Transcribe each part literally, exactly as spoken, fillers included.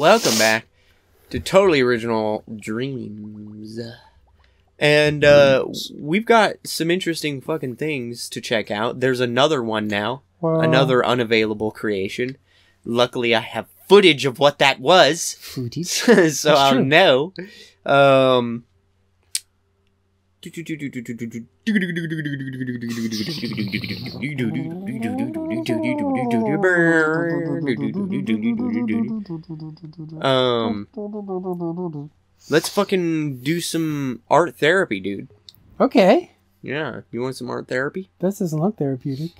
Welcome back to Totally Original Dreams. And uh, we've got some interesting fucking things to check out. There's another one now. Wow. Another unavailable creation. Luckily, I have footage of what that was. Footage? so That's I'll true. know. Um... Um, let's fucking do some art therapy, dude. Okay. Yeah, you want some art therapy? This doesn't look therapeutic.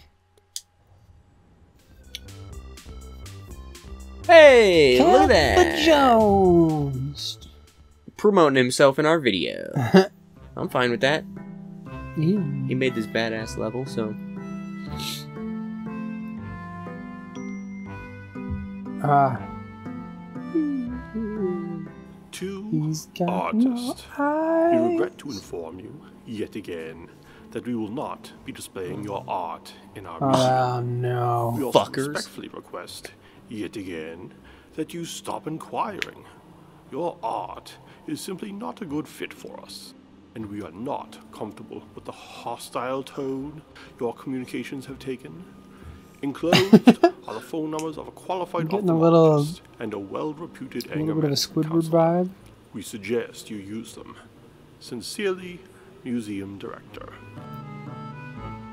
Hey, Papa look at that. Jones promoting himself in our video. I'm fine with that. Yeah. He made this badass level, so. Ah. To artist, no we regret to inform you yet again that we will not be displaying your art in our. Oh uh, no! We also Fuckers. respectfully request yet again that you stop inquiring. Your art is simply not a good fit for us. And we are not comfortable with the hostile tone your communications have taken. Enclosed are the phone numbers of a qualified ophthalmologist and a well-reputed anger management counselor. A little bit of a Squidward vibe. We suggest you use them. Sincerely, Museum Director.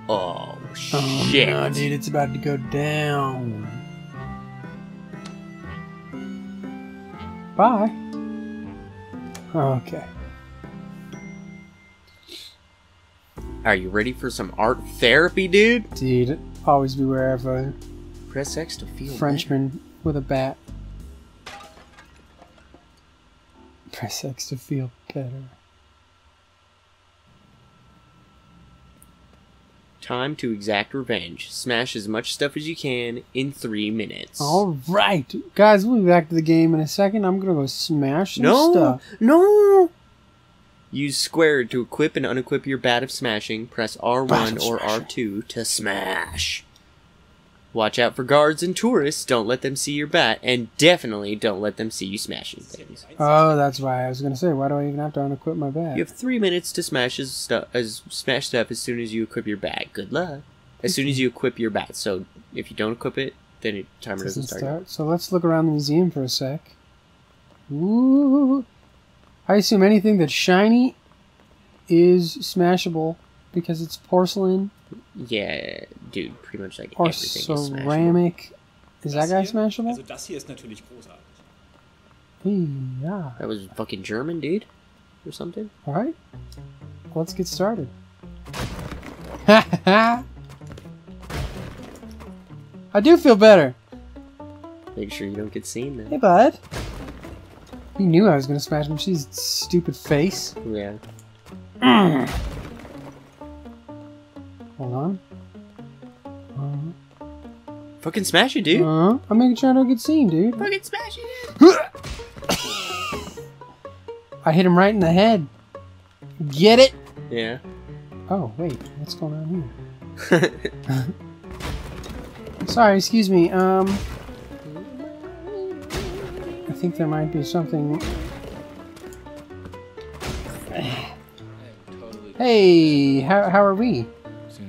Oh, shit. Oh, no, dude, it's about to go down. Bye. Oh, okay. Are you ready for some art therapy, dude? Dude, always beware of a press X to feel Frenchman better. with a bat. Press X to feel better. Time to exact revenge. Smash as much stuff as you can in three minutes. All right, guys, we'll be back to the game in a second. I'm gonna go smash some no, stuff. No, no. Use squared to equip and unequip your bat of smashing. Press R one or R two to smash. Watch out for guards and tourists. Don't let them see your bat. And definitely don't let them see you smashing things. Oh, that's why. I was going to say, why do I even have to unequip my bat? You have three minutes to smash as stu as smash stuff as soon as you equip your bat. Good luck. As soon as you equip your bat. So if you don't equip it, then the timer doesn't, doesn't start. start. So let's look around the museum for a sec. Ooh. I assume anything that's shiny is smashable because it's porcelain. Yeah, dude, pretty much like or everything ceramic. is ceramic. Is that guy smashable? Also, das hier ist natürlich großartig. Yeah. That was fucking German, dude, or something. All right, let's get started. I do feel better. Make sure you don't get seen, then. Hey, bud. He knew I was gonna smash him. She's stupid face. Yeah. Mm. Hold on. Uh-huh. Fucking smash it, dude. Uh-huh. I'm making sure I don't get seen, dude. Fucking smash it, dude. I hit him right in the head. Get it? Yeah. Oh wait, what's going on here? Sorry, excuse me. Um. I think there might be something. Hey, how, how are we?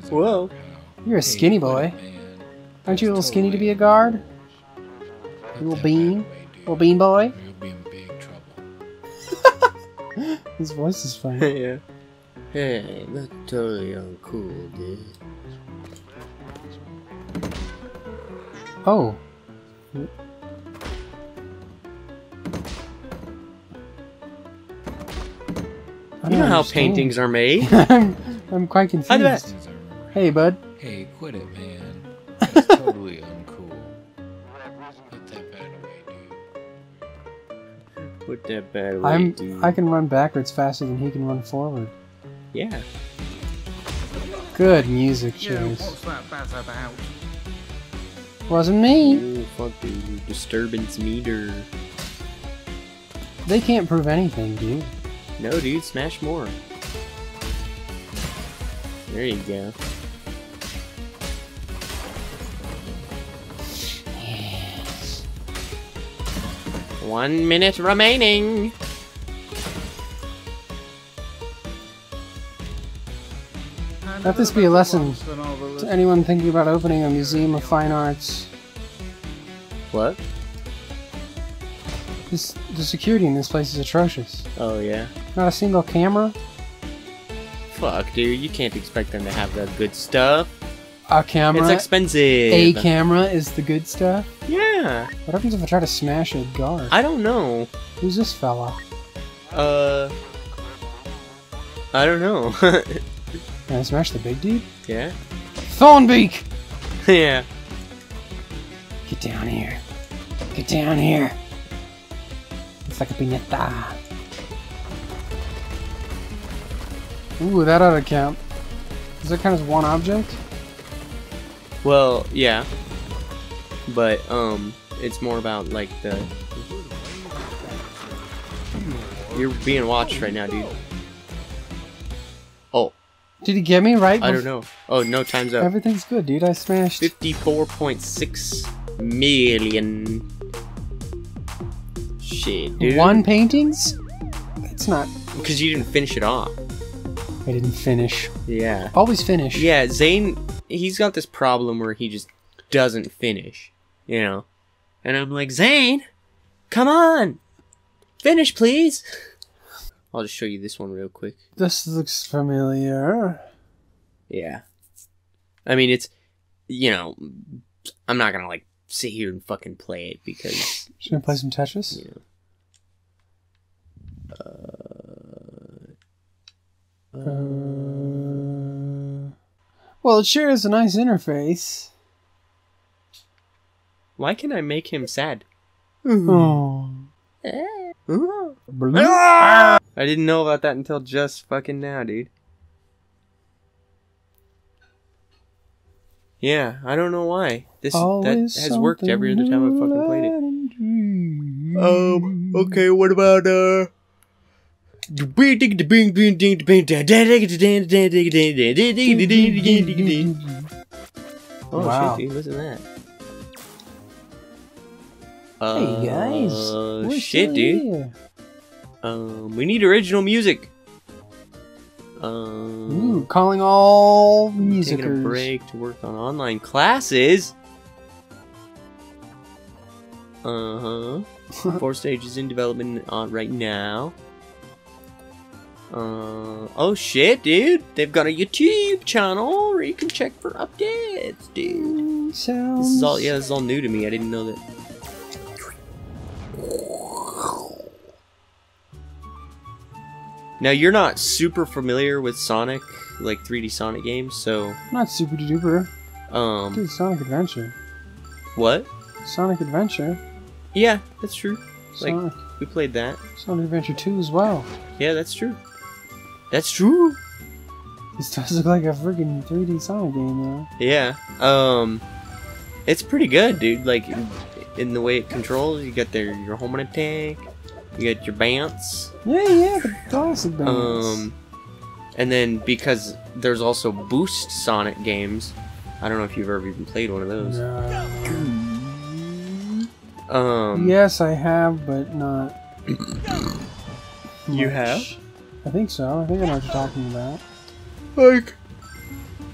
Whoa. You're a skinny boy. Aren't you a little skinny to be a guard? Little bean? Little bean boy? His voice is funny. Yeah. Hey, that's totally uncool, dude. Oh. You know how understand. paintings are made. I'm, I'm quite confused. Hey, bud. Hey, quit it, man. That's totally uncool. Put that bat away, dude. Put that bat away, I'm, dude. I can run backwards faster than he can run forward. Yeah. Good music choice. Wasn't me. Oh, fuck, dude. Disturbance meter. They can't prove anything, dude. No, dude, smash more. There you go. Yes. One minute remaining. Let this be a lesson to anyone thinking about opening a museum of fine arts. What? This, the security in this place is atrocious. Oh, yeah? Not a single camera? Fuck, dude, you can't expect them to have the good stuff. A camera? It's expensive. A camera is the good stuff? Yeah. What happens if I try to smash a guard? I don't know. Who's this fella? Uh... I don't know. Can I smash the big dude? Yeah. Thornbeak! Yeah. Get down here. Get down here. It's like a piñata. Ooh, that ought to count. Does that count as one object? Well, yeah. But, um, it's more about, like, the... You're being watched right now, dude. Oh. Did he get me right? I don't know. Oh, no, time's up. Everything's good, dude. I smashed... fifty-four point six million. Shit, dude. One paintings? That's not... Because you didn't finish it off. I didn't finish. Yeah. Always finish. Yeah, Zane... He's got this problem where he just doesn't finish, you know? And I'm like, Zane, come on! Finish, please! I'll just show you this one real quick. This looks familiar. Yeah. I mean, it's, you know, I'm not gonna, like, sit here and fucking play it because... Should we play some Tetris? You know. Uh... Uh... uh... Well, it sure is a nice interface. Why can I make him sad? Oh. I didn't know about that until just fucking now, dude. Yeah, I don't know why. This Always that has worked every other time I fucking played it. Um, okay, what about, uh... Oh wow. Shit, dude, listen to that. Uh, hey guys. What's shit, dude. Here? Um we need original music. Um Ooh, calling all music. Taking a break to work on online classes. Uh-huh. Four stages in development on right now. Uh, oh shit, dude! They've got a YouTube channel where you can check for updates, dude. Sounds... This is all, yeah, this is all new to me. I didn't know that. Now you're not super familiar with Sonic, like three D Sonic games, so not super duper. Um, dude, Sonic Adventure. What? Sonic Adventure. Yeah, that's true. Sonic. Like we played that. Sonic Adventure two as well. Yeah, that's true. That's true. This does look like a freaking three D Sonic game, though. Yeah. Um, it's pretty good, dude. Like, in, in the way it controls, you got their your home attack, you got your bounce. Yeah, yeah, the classic bounce. Um, and then because there's also Boost Sonic games. I don't know if you've ever even played one of those. No. Um. Yes, I have, but not. You have. I think so. I think I know what you're talking about. Like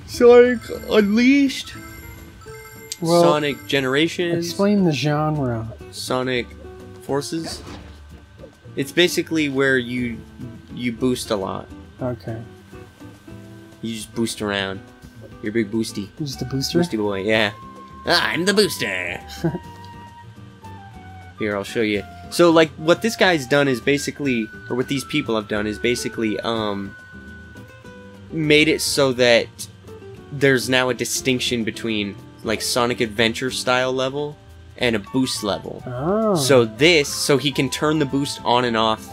Sonic Unleashed, well, Sonic Generations. Explain the genre. Sonic Forces. It's basically where you you boost a lot. Okay. You just boost around. You're a big boosty. You're just a booster. Boosty boy. Yeah. I'm the booster. Here, I'll show you. So, like, what this guy's done is basically, or what these people have done is basically, um, made it so that there's now a distinction between, like, Sonic Adventure style level and a boost level. Oh. So this, so he can turn the boost on and off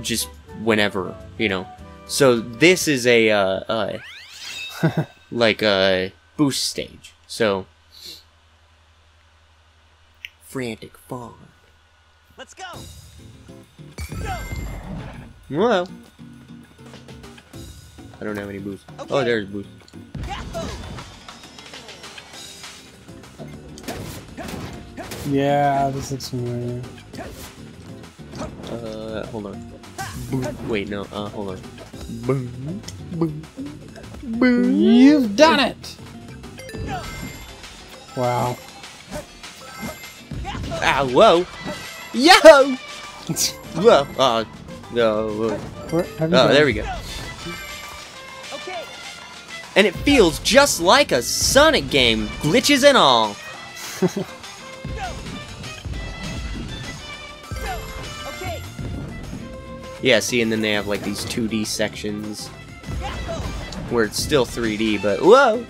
just whenever, you know. So this is a, uh, uh like a boost stage. So, Frantic Fog. Let's go. Go. Well, I don't have any boost. Okay. Oh, there's boost. Yeah, this looks familiar. hold on. Boom. Wait, no, uh, hold on. Boom. Boom. Boom. You've done it! Wow. Ah, whoa! Yo! Whoa! Uh, no. Where have you oh, been? There we go. Okay. And it feels just like a Sonic game, glitches and all. Yeah, see, and then they have like these two D sections where it's still three D, but whoa!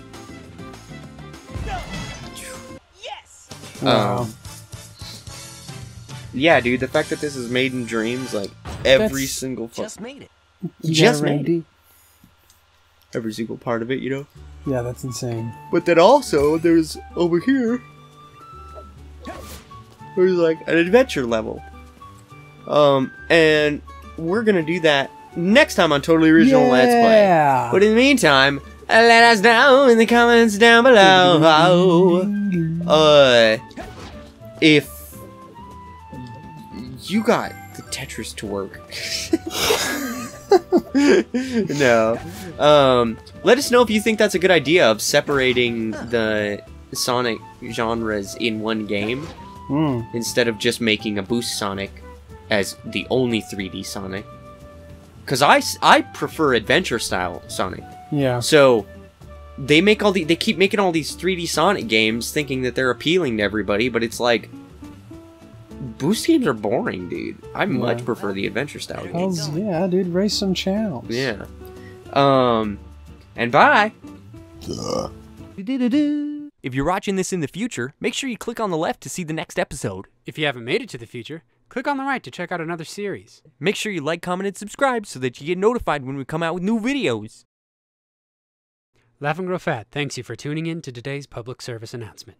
Yes. Wow. Um, yeah, dude, the fact that this is made in dreams, like every That's single just made it. Yeah, just made it. Every single part of it, you know. Yeah, that's insane. But then also, there's over here, there's like an adventure level, um, and we're gonna do that next time on Totally Original yeah. Let's Play. But in the meantime, let us know in the comments down below. Uh, if you got the Tetris to work. No. Um, let us know if you think that's a good idea of separating the Sonic genres in one game mm. instead of just making a Boost Sonic as the only three D Sonic. Because I, I prefer adventure style Sonic. Yeah. So they make all the they keep making all these three D Sonic games thinking that they're appealing to everybody, but it's like, Boost games are boring, dude. I yeah. much prefer the adventure style games. Oh, yeah, dude, raise some chows. Yeah. Um, and bye! If you're watching this in the future, make sure you click on the left to see the next episode. If you haven't made it to the future, click on the right to check out another series. Make sure you like, comment, and subscribe so that you get notified when we come out with new videos. Laugh and Grow Fat thanks you for tuning in to today's public service announcement.